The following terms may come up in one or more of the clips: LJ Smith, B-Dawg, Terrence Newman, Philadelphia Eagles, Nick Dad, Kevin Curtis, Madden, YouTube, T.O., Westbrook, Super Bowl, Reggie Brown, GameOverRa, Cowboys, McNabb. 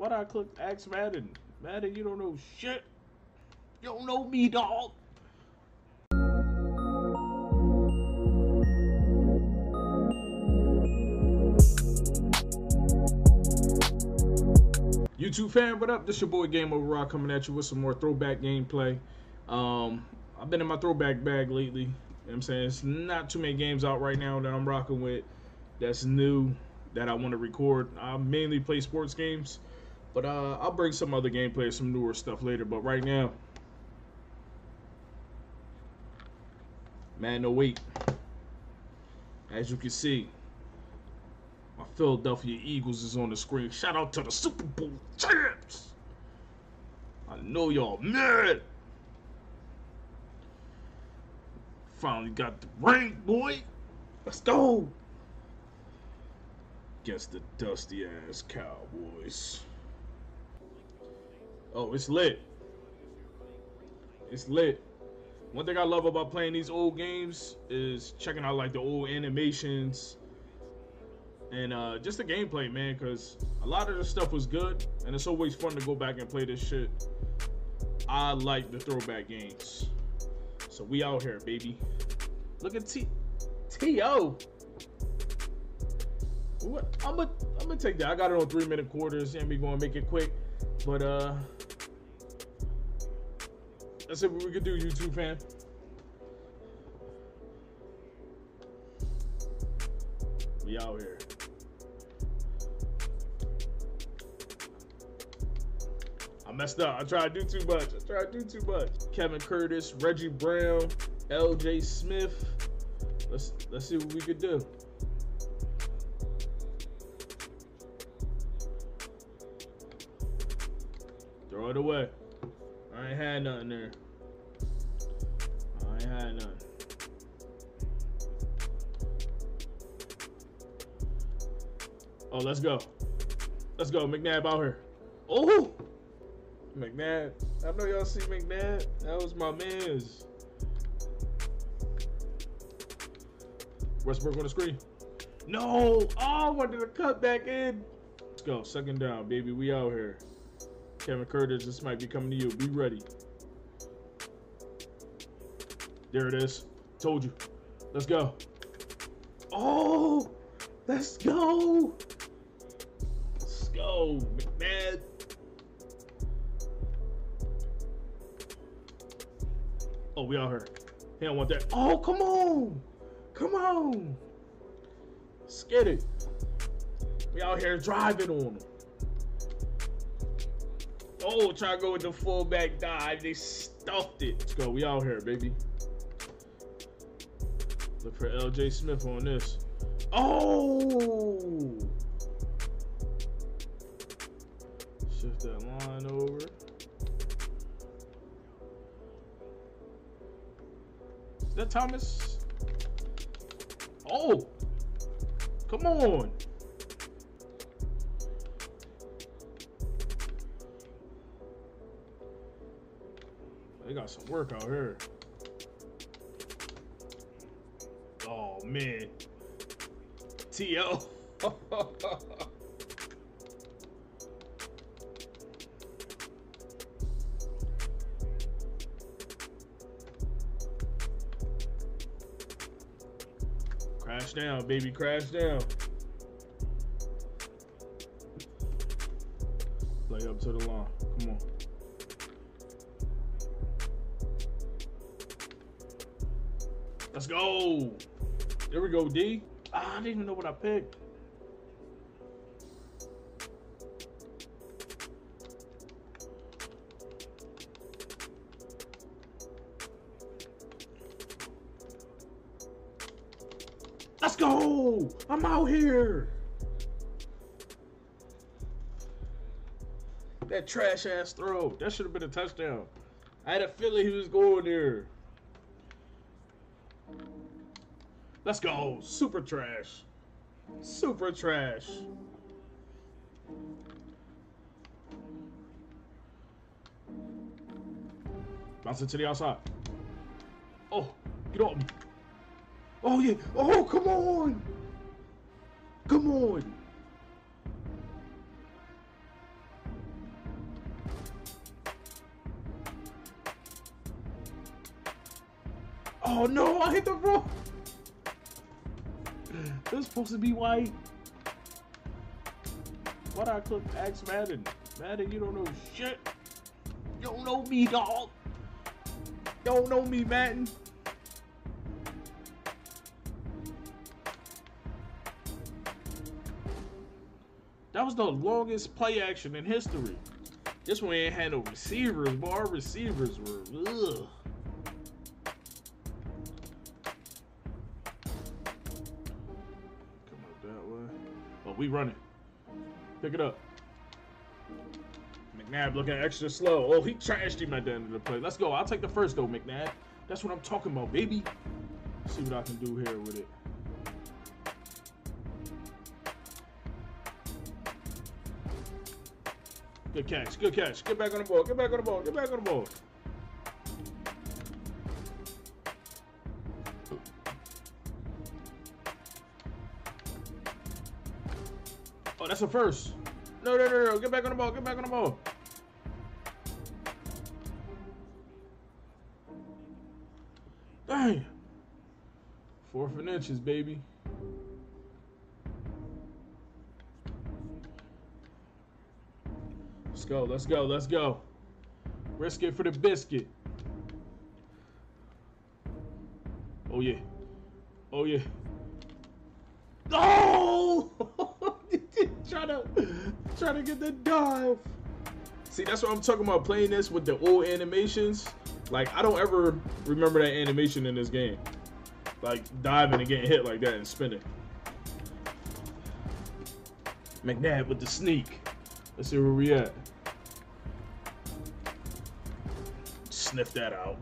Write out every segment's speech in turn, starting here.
What I clicked Ask Madden. Madden, you don't know shit. You don't know me, dog. YouTube fam, what up? This your boy GameOverRa coming at you with some more throwback gameplay. I've been in my throwback bag lately. You know what I'm saying? It's not too many games out right now that I'm rocking with that's new that I want to record. I mainly play sports games, but I'll bring some other gameplay, some newer stuff later. But right now, Madden 08. As you can see, my Philadelphia Eagles is on the screen. Shout out to the Super Bowl champs. I know y'all mad. Finally got the ring, boy. Let's go. Against the dusty ass Cowboys. Oh, it's lit. It's lit. One thing I love about playing these old games is checking out like the old animations. And just the gameplay, man, because a lot of the stuff was good, and it's always fun to go back and play this shit. I like the throwback games. So we out here, baby. Look at T.O. What? I'm gonna take that. I got it on 3-minute quarters, and we gonna make it quick. But let's see what we could do, YouTube fam. We out here. I messed up. I tried to do too much. Kevin Curtis, Reggie Brown, LJ Smith. Let's see what we could do. Throw it away. I ain't had nothing there. Oh, let's go. Let's go. McNabb out here. Oh! McNabb. I know y'all see McNabb. That was my man's. Westbrook on the screen. No! Oh, I wanted to cut back in. Let's go. Second down, baby. We out here. Kevin Curtis, this might be coming to you. Be ready. There it is. Told you. Let's go. Oh! Let's go. Let's go, McNabb. Oh, we out here. He don't want that. Oh, come on. Come on. Let's get it. We out here driving on him. Oh, try to go with the fullback dive. They stuffed it. Let's go. We out here, baby. Look for LJ Smith on this. Oh! Shift that line over. Is that Thomas? Oh! Come on! They got some work out here. Oh, man. T.O. Crash down, baby, crash down. Play up to the line. Come on. Let's go. There we go, D. I didn't even know what I picked. Let's go! I'm out here! That trash ass throw. That should have been a touchdown. I had a feeling he was going there. Let's go. Super trash. Super trash. Bounce it to the outside. Oh, get off me. Oh, yeah. Oh, come on. Come on. Oh no, I hit the rope. It was supposed to be white. Why did I click Axe Madden? Madden, you don't know shit. You don't know me, dog. You don't know me, Madden. That was the longest play action in history. This one ain't had no receivers, but our receivers were ugh. Come up that way. Oh, we running. Pick it up. McNabb looking extra slow. Oh, he trashed him at the end of the play. Let's go. I'll take the first though, McNabb. That's what I'm talking about, baby. Let's see what I can do here with it. Good catch, good catch. Get back on the ball, get back on the ball, get back on the ball. Oh, that's a first. No, no, no, no, get back on the ball, get back on the ball. Dang. 4 inches, baby. Let's go, let's go, let's go. Risk it for the biscuit. Oh, yeah. Oh, yeah. No! trying to get the dive. See, that's what I'm talking about, playing this with the old animations. Like, I don't ever remember that animation in this game. Like, diving and getting hit like that and spinning. McNabb with the sneak. Let's see where we at. Sniff that out.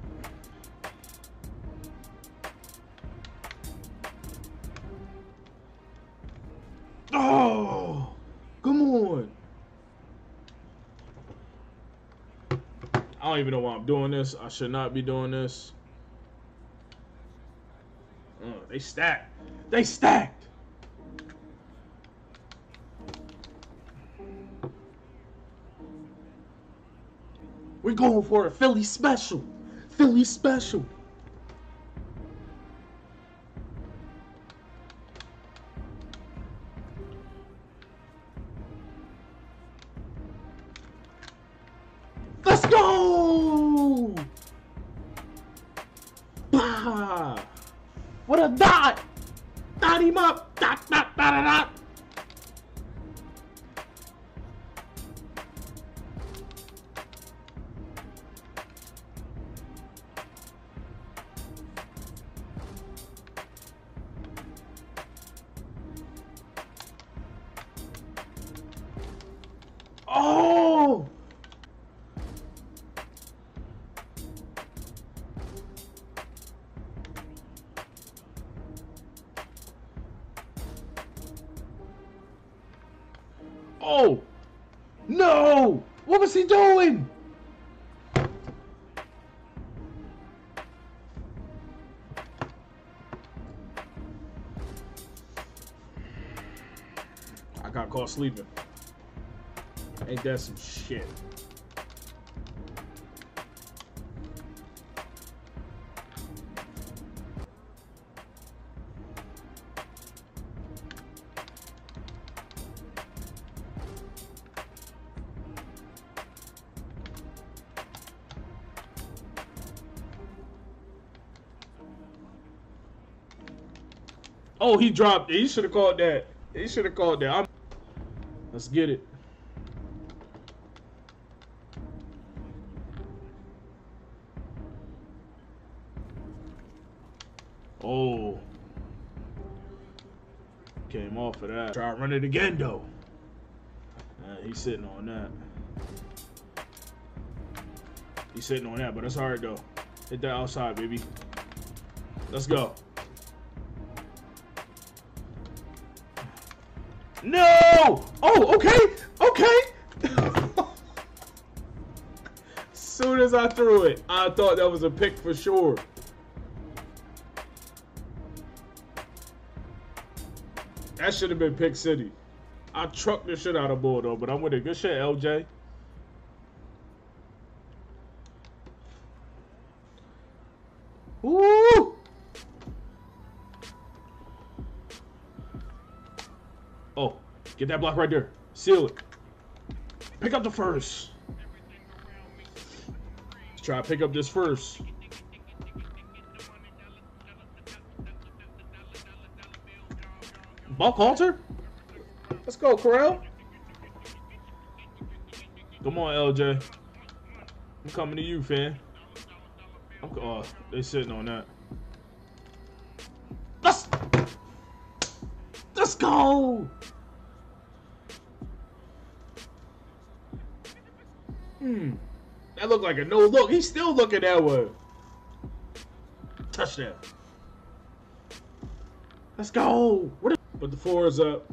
Oh, come on. I don't even know why I'm doing this. I should not be doing this. They stacked. They stacked. We're going for a Philly special. Philly special. Let's go! Bah! What a dot! Dot him up! Dot, dot, dot, dot, dot! Oh! Oh! No! What was he doing? I got caught sleeping. Ain't that some shit? Oh, he dropped it. He should have called that. He should have called that. Let's get it. Oh, came off of that. Try to run it again though. He's sitting on that. He's sitting on that, but that's all right though. Hit that outside, baby. Let's go. No! Oh, okay, okay. As soon as I threw it, I thought that was a pick for sure. That should have been Pick City. I trucked the shit out of ball though, but I'm with it. Good shit, LJ. Woo! Get that block right there. Seal it. Pick up the first. Let's try to pick up this first. Buck Halter? Let's go, Corral. Come on, LJ. I'm coming to you, fan. Oh, they sitting on that. Let's go. That looked like a no look. He's still looking that way. Touchdown. Let's go. Put the fours up.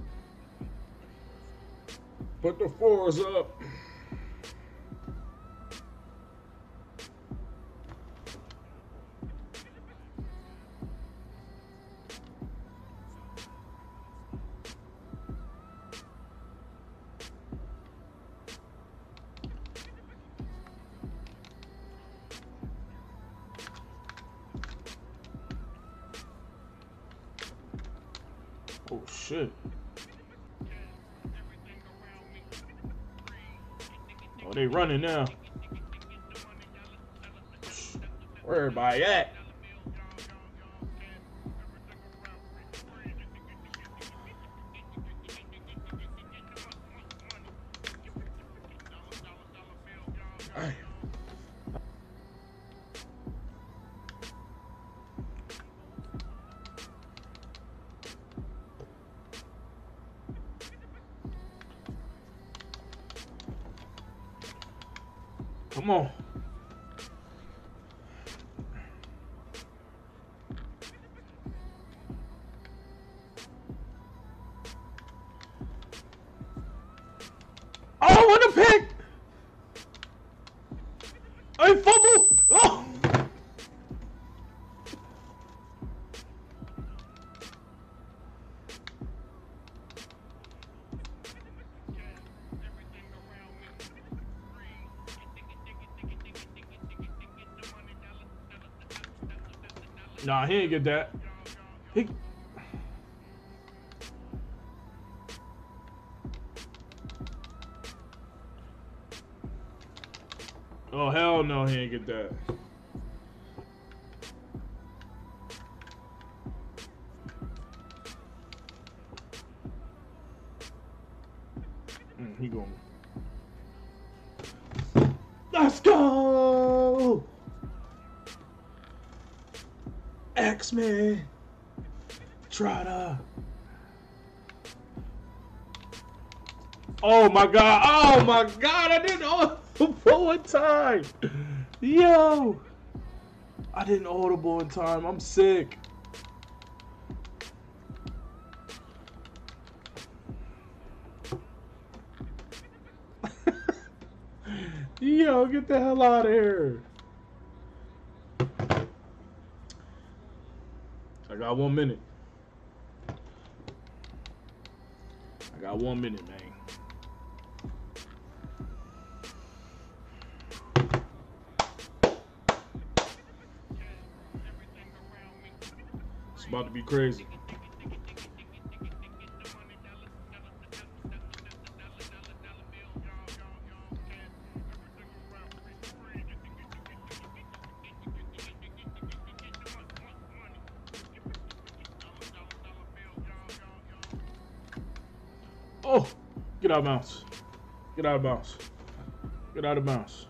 Put the fours up. Oh shit. Oh, they running now. Where everybody at? Come on. Oh, what a pick! I fumbled! Oh! Nah, he ain't get that. He... Oh, hell no, he ain't get that. He going. Let's go! X-Men, try to. Oh my god! Oh my god! I didn't audible in time. Yo, I didn't audible in time. I'm sick. Yo, get the hell out of here. I got 1 minute. I got 1 minute, man. It's about to be crazy. Oh, get out of bounds. Get out of bounds. Get out of bounds.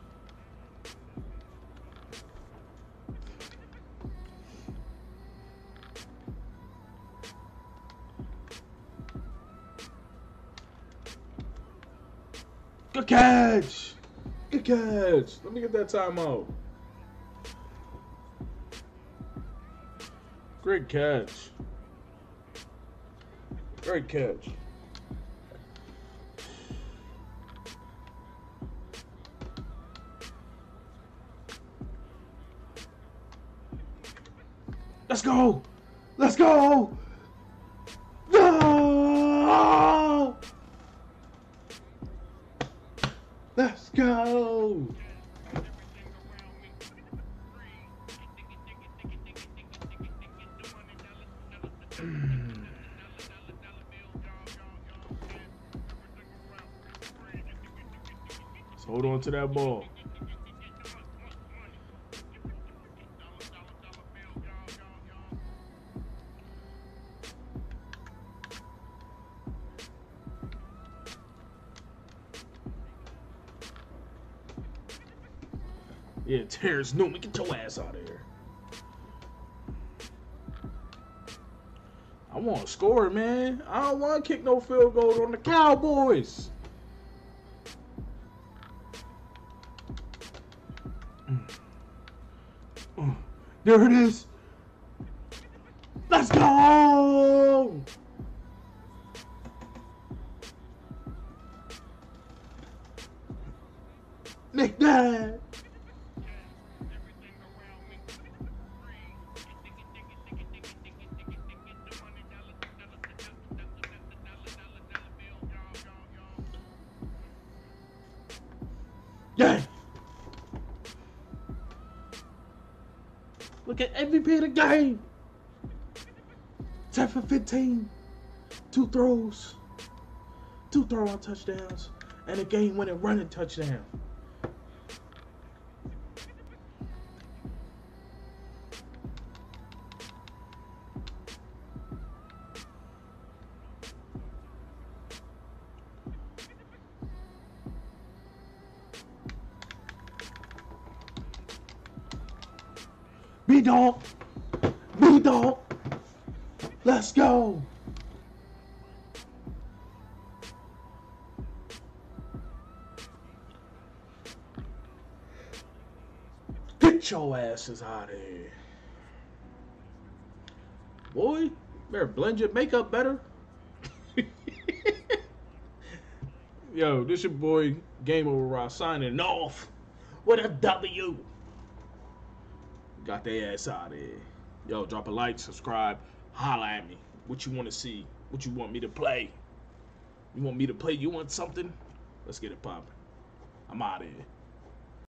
Good catch. Good catch. Let me get that timeout. Great catch. Great catch. Let's go! Let's go! No! Let's go! Hold on to that ball. Yeah, Terrence Newman, get your ass out of here. I want to score, man. I don't want to kick no field goal on the Cowboys. There it is. Let's go. Nick Dad. Yeah. Look at MVP of the game. 10 for 15. 2 throws. 2 throw-out touchdowns. And a game-winning running touchdown. B-Dawg, B-Dawg, let's go. Get your asses out of here. Boy, you better blend your makeup better. Yo, this your boy GameOverRa signing off with a W. Got their ass out of here. Yo, drop a like, subscribe, holla at me. What you want to see? What you want me to play? You want me to play? You want something? Let's get it poppin'. I'm out of here.